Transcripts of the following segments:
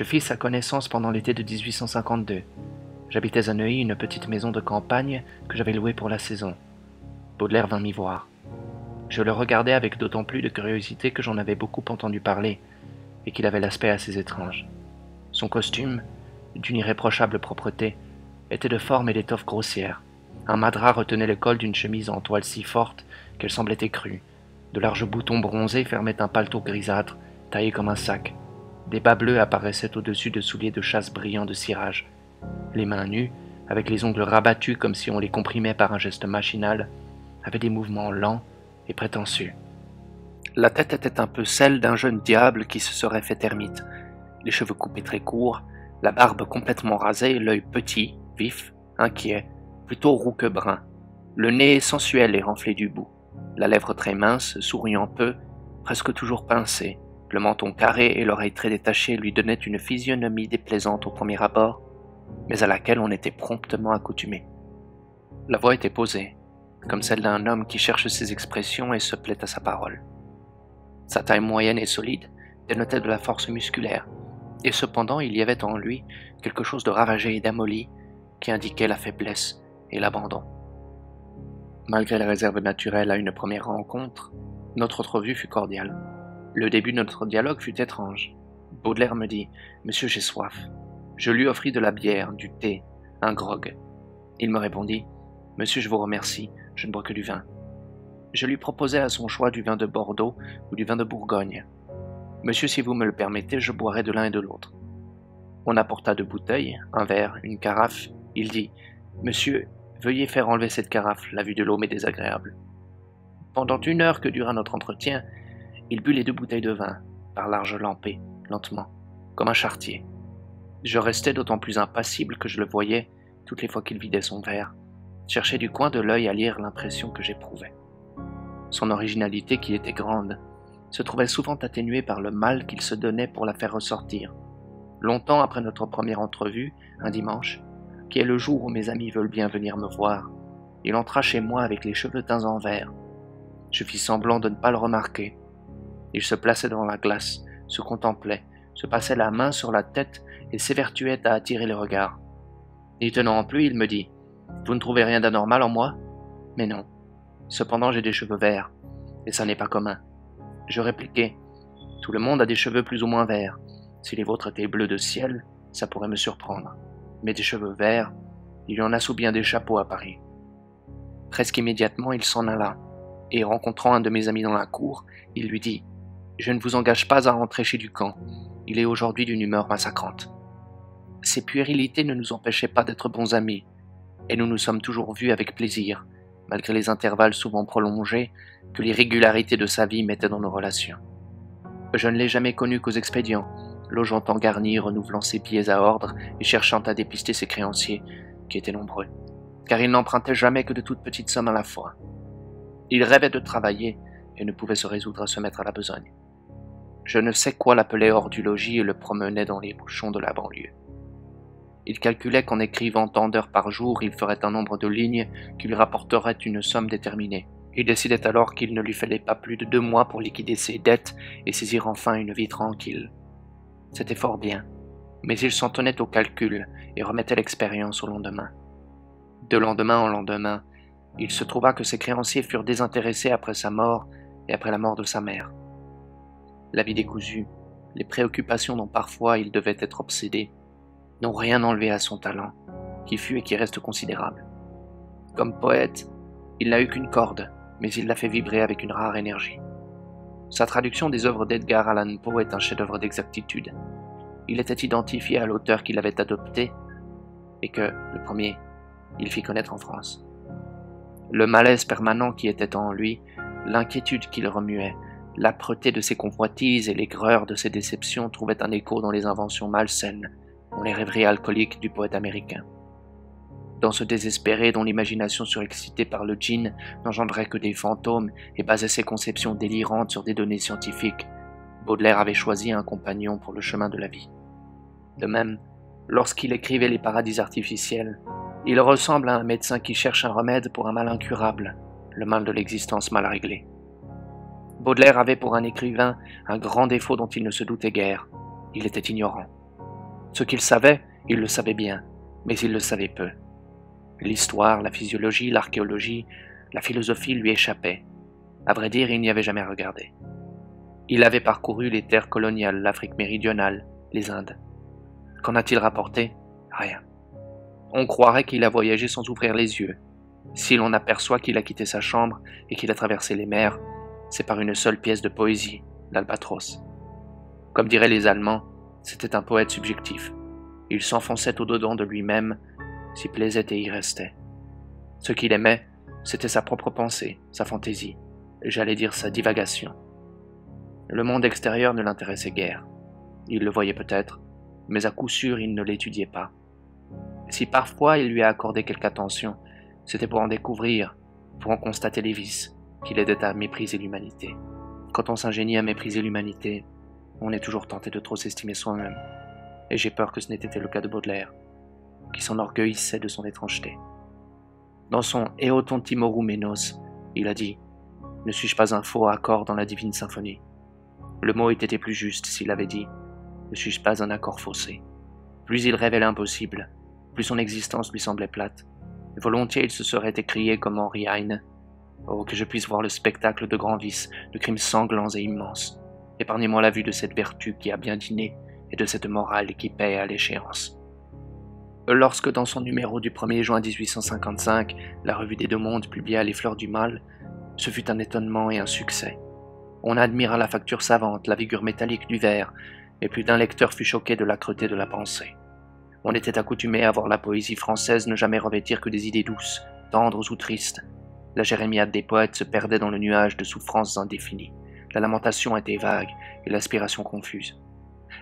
Je fis sa connaissance pendant l'été de 1852. J'habitais à Neuilly une petite maison de campagne que j'avais louée pour la saison. Baudelaire vint m'y voir. Je le regardais avec d'autant plus de curiosité que j'en avais beaucoup entendu parler et qu'il avait l'aspect assez étrange. Son costume, d'une irréprochable propreté, était de forme et d'étoffe grossière. Un madras retenait le col d'une chemise en toile si forte qu'elle semblait écrue. De larges boutons bronzés fermaient un paletot grisâtre, taillé comme un sac. Des bas bleus apparaissaient au-dessus de souliers de chasse brillants de cirage. Les mains nues, avec les ongles rabattus comme si on les comprimait par un geste machinal, avaient des mouvements lents et prétentieux. La tête était un peu celle d'un jeune diable qui se serait fait ermite. Les cheveux coupés très courts, la barbe complètement rasée, l'œil petit, vif, inquiet, plutôt roux que brun. Le nez sensuel et renflé du bout, la lèvre très mince, souriant peu, presque toujours pincée. Le menton carré et l'oreille très détachée lui donnaient une physionomie déplaisante au premier abord, mais à laquelle on était promptement accoutumé. La voix était posée, comme celle d'un homme qui cherche ses expressions et se plaît à sa parole. Sa taille moyenne et solide dénotait de la force musculaire, et cependant il y avait en lui quelque chose de ravagé et d'amolli qui indiquait la faiblesse et l'abandon. Malgré la réserve naturelle à une première rencontre, notre entrevue fut cordiale. Le début de notre dialogue fut étrange. Baudelaire me dit « Monsieur, j'ai soif ». Je lui offris de la bière, du thé, un grog. Il me répondit « Monsieur, je vous remercie, je ne bois que du vin ». Je lui proposai à son choix du vin de Bordeaux ou du vin de Bourgogne. « Monsieur, si vous me le permettez, je boirai de l'un et de l'autre ». On apporta deux bouteilles, un verre, une carafe. Il dit « Monsieur, veuillez faire enlever cette carafe, la vue de l'eau m'est désagréable ». Pendant une heure que dura notre entretien, il but les deux bouteilles de vin, par larges lampées, lentement, comme un charretier. Je restais d'autant plus impassible que je le voyais, toutes les fois qu'il vidait son verre, chercher du coin de l'œil à lire l'impression que j'éprouvais. Son originalité, qui était grande, se trouvait souvent atténuée par le mal qu'il se donnait pour la faire ressortir. Longtemps après notre première entrevue, un dimanche, qui est le jour où mes amis veulent bien venir me voir, il entra chez moi avec les cheveux teints en vert. Je fis semblant de ne pas le remarquer. Il se plaçait devant la glace, se contemplait, se passait la main sur la tête et s'évertuait à attirer les regards. N'y tenant plus, il me dit « Vous ne trouvez rien d'anormal en moi ?»« Mais non. Cependant, j'ai des cheveux verts, et ça n'est pas commun. » Je répliquai « Tout le monde a des cheveux plus ou moins verts. Si les vôtres étaient bleus de ciel, ça pourrait me surprendre. Mais des cheveux verts, il y en a sous bien des chapeaux à Paris. » Presque immédiatement, il s'en alla, et rencontrant un de mes amis dans la cour, il lui dit « Je ne vous engage pas à rentrer chez Ducamp. Il est aujourd'hui d'une humeur massacrante. » Ces puérilités ne nous empêchaient pas d'être bons amis, et nous nous sommes toujours vus avec plaisir, malgré les intervalles souvent prolongés que l'irrégularité de sa vie mettait dans nos relations. Je ne l'ai jamais connu qu'aux expédients, logeant en garni, renouvelant ses billets à ordre et cherchant à dépister ses créanciers, qui étaient nombreux, car il n'empruntait jamais que de toutes petites sommes à la fois. Il rêvait de travailler et ne pouvait se résoudre à se mettre à la besogne. Je ne sais quoi l'appelait hors du logis et le promenait dans les bouchons de la banlieue. Il calculait qu'en écrivant tant d'heures par jour, il ferait un nombre de lignes qui lui rapporterait une somme déterminée. Il décidait alors qu'il ne lui fallait pas plus de 2 mois pour liquider ses dettes et saisir enfin une vie tranquille. C'était fort bien, mais il s'en tenait au calcul et remettait l'expérience au lendemain. De lendemain en lendemain, il se trouva que ses créanciers furent désintéressés après sa mort et après la mort de sa mère. La vie décousue, les préoccupations dont parfois il devait être obsédé, n'ont rien enlevé à son talent, qui fut et qui reste considérable. Comme poète, il n'a eu qu'une corde, mais il l'a fait vibrer avec une rare énergie. Sa traduction des œuvres d'Edgar Allan Poe est un chef-d'œuvre d'exactitude. Il était identifié à l'auteur qu'il avait adopté et que, le premier, il fit connaître en France. Le malaise permanent qui était en lui, l'inquiétude qui le remuait, l'âpreté de ses convoitises et l'aigreur de ses déceptions trouvaient un écho dans les inventions malsaines, dans les rêveries alcooliques du poète américain. Dans ce désespéré dont l'imagination surexcitée par le gin n'engendrait que des fantômes et basait ses conceptions délirantes sur des données scientifiques, Baudelaire avait choisi un compagnon pour le chemin de la vie. De même, lorsqu'il écrivait les paradis artificiels, il ressemble à un médecin qui cherche un remède pour un mal incurable, le mal de l'existence mal réglée. Baudelaire avait pour un écrivain un grand défaut dont il ne se doutait guère, il était ignorant. Ce qu'il savait, il le savait bien, mais il le savait peu. L'histoire, la physiologie, l'archéologie, la philosophie lui échappaient. À vrai dire, il n'y avait jamais regardé. Il avait parcouru les terres coloniales, l'Afrique méridionale, les Indes. Qu'en a-t-il rapporté? Rien. On croirait qu'il a voyagé sans ouvrir les yeux. Si l'on aperçoit qu'il a quitté sa chambre et qu'il a traversé les mers, c'est par une seule pièce de poésie, l'Albatros. Comme diraient les Allemands, c'était un poète subjectif. Il s'enfonçait au-dedans de lui-même, s'y plaisait et y restait. Ce qu'il aimait, c'était sa propre pensée, sa fantaisie, et j'allais dire sa divagation. Le monde extérieur ne l'intéressait guère. Il le voyait peut-être, mais à coup sûr il ne l'étudiait pas. Si parfois il lui a accordé quelque attention, c'était pour en découvrir, pour en constater les vices, qu'il aidait à mépriser l'humanité. Quand on s'ingénie à mépriser l'humanité, on est toujours tenté de trop s'estimer soi-même, et j'ai peur que ce n'ait été le cas de Baudelaire, qui s'enorgueillissait de son étrangeté. Dans son Eotontimorumenos, il a dit « Ne suis-je pas un faux accord dans la divine symphonie ?» Le mot eût été plus juste s'il avait dit « Ne suis-je pas un accord faussé ?» Plus il rêvait l'impossible, plus son existence lui semblait plate. Volontiers il se serait écrié comme Henri Heine « Oh, que je puisse voir le spectacle de grands vices, de crimes sanglants et immenses. Épargnez-moi la vue de cette vertu qui a bien dîné et de cette morale qui paie à l'échéance. » Lorsque dans son numéro du 1er juin 1855, la revue des Deux Mondes publia les Fleurs du Mal, ce fut un étonnement et un succès. On admira la facture savante, la vigueur métallique du vers, et plus d'un lecteur fut choqué de l'âcreté de la pensée. On était accoutumé à voir la poésie française ne jamais revêtir que des idées douces, tendres ou tristes. La jérémiade des poètes se perdait dans le nuage de souffrances indéfinies. La lamentation était vague et l'aspiration confuse.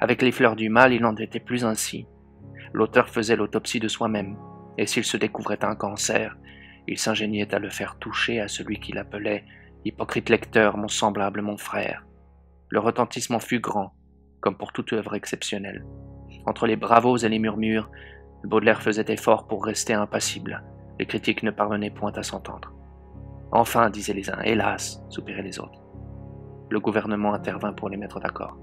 Avec les Fleurs du Mal, il n'en était plus ainsi. L'auteur faisait l'autopsie de soi-même, et s'il se découvrait un cancer, il s'ingéniait à le faire toucher à celui qu'il appelait « hypocrite lecteur, mon semblable, mon frère ». Le retentissement fut grand, comme pour toute œuvre exceptionnelle. Entre les bravos et les murmures, Baudelaire faisait effort pour rester impassible. Les critiques ne parvenaient point à s'entendre. « Enfin », disaient les uns, « hélas », soupiraient les autres. Le gouvernement intervint pour les mettre d'accord.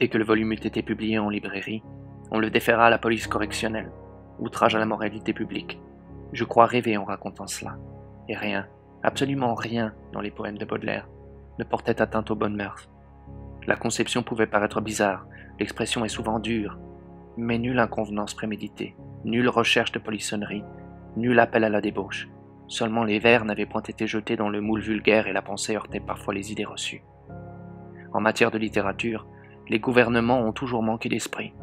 Dès que le volume eut été publié en librairie, on le déféra à la police correctionnelle, outrage à la moralité publique. Je crois rêver en racontant cela. Et rien, absolument rien dans les poèmes de Baudelaire ne portait atteinte aux bonnes mœurs. La conception pouvait paraître bizarre, l'expression est souvent dure, mais nulle inconvenance préméditée, nulle recherche de polissonnerie, nul appel à la débauche. Seulement les vers n'avaient point été jetés dans le moule vulgaire et la pensée heurtait parfois les idées reçues. En matière de littérature, les gouvernements ont toujours manqué d'esprit.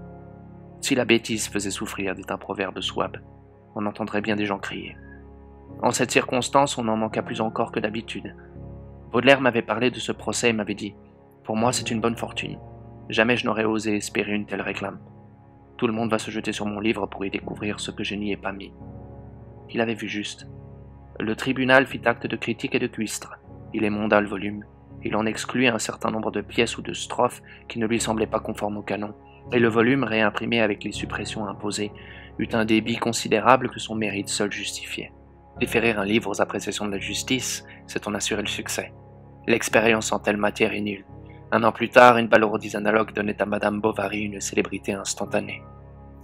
Si la bêtise faisait souffrir, dit un proverbe souabe, on entendrait bien des gens crier. En cette circonstance, on en manqua plus encore que d'habitude. Baudelaire m'avait parlé de ce procès et m'avait dit « Pour moi, c'est une bonne fortune. Jamais je n'aurais osé espérer une telle réclame. Tout le monde va se jeter sur mon livre pour y découvrir ce que je n'y ai pas mis. » Il avait vu juste. Le tribunal fit acte de critique et de cuistre. Il émonda le volume. Il en exclut un certain nombre de pièces ou de strophes qui ne lui semblaient pas conformes au canon, et le volume, réimprimé avec les suppressions imposées, eut un débit considérable que son mérite seul justifiait. Déférer un livre aux appréciations de la justice, c'est en assurer le succès. L'expérience en telle matière est nulle. Un an plus tard, une balourdise analogue donnait à Madame Bovary une célébrité instantanée.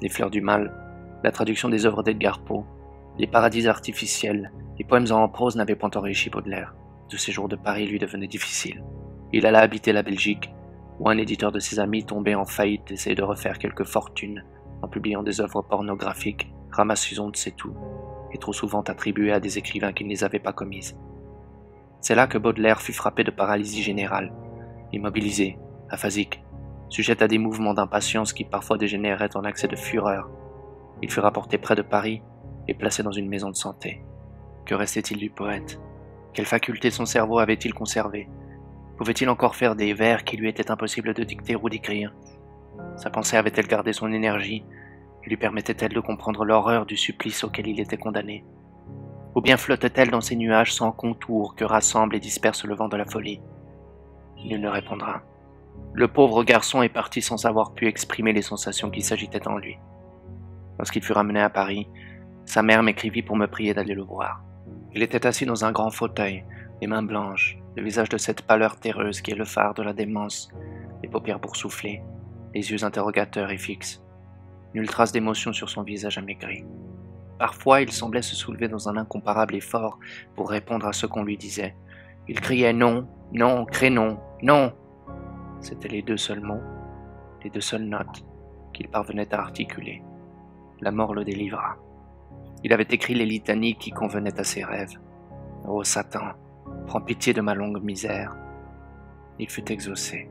Les Fleurs du Mal, la traduction des œuvres d'Edgar Poe, les paradis artificiels, les poèmes en prose n'avaient point enrichi Baudelaire. De séjour de Paris lui devenait difficile. Il alla habiter la Belgique, où un éditeur de ses amis tombé en faillite essayait de refaire quelques fortunes en publiant des œuvres pornographiques, ramassusons de ses tout, et trop souvent attribuées à des écrivains qui ne les avaient pas commises. C'est là que Baudelaire fut frappé de paralysie générale, immobilisé, aphasique, sujet à des mouvements d'impatience qui parfois dégénéraient en accès de fureur. Il fut rapporté près de Paris et placé dans une maison de santé. Que restait-il du poète ? Quelle faculté son cerveau avait-il conservé? Pouvait-il encore faire des vers qui lui étaient impossibles de dicter ou d'écrire? Sa pensée avait-elle gardé son énergie et lui permettait-elle de comprendre l'horreur du supplice auquel il était condamné? Ou bien flottait-elle dans ces nuages sans contour que rassemble et disperse le vent de la folie? Nul ne répondra. Le pauvre garçon est parti sans avoir pu exprimer les sensations qui s'agitaient en lui. Lorsqu'il fut ramené à Paris, sa mère m'écrivit pour me prier d'aller le voir. Il était assis dans un grand fauteuil, les mains blanches, le visage de cette pâleur terreuse qui est le phare de la démence, les paupières boursouflées, les yeux interrogateurs et fixes. nulle trace d'émotion sur son visage amaigri. Parfois, il semblait se soulever dans un incomparable effort pour répondre à ce qu'on lui disait. Il criait « Non, non, crénom, non !» C'étaient les deux seuls mots, les deux seules notes qu'il parvenait à articuler. La mort le délivra. Il avait écrit les litanies qui convenaient à ses rêves. « Ô Satan, prends pitié de ma longue misère !» Il fut exaucé.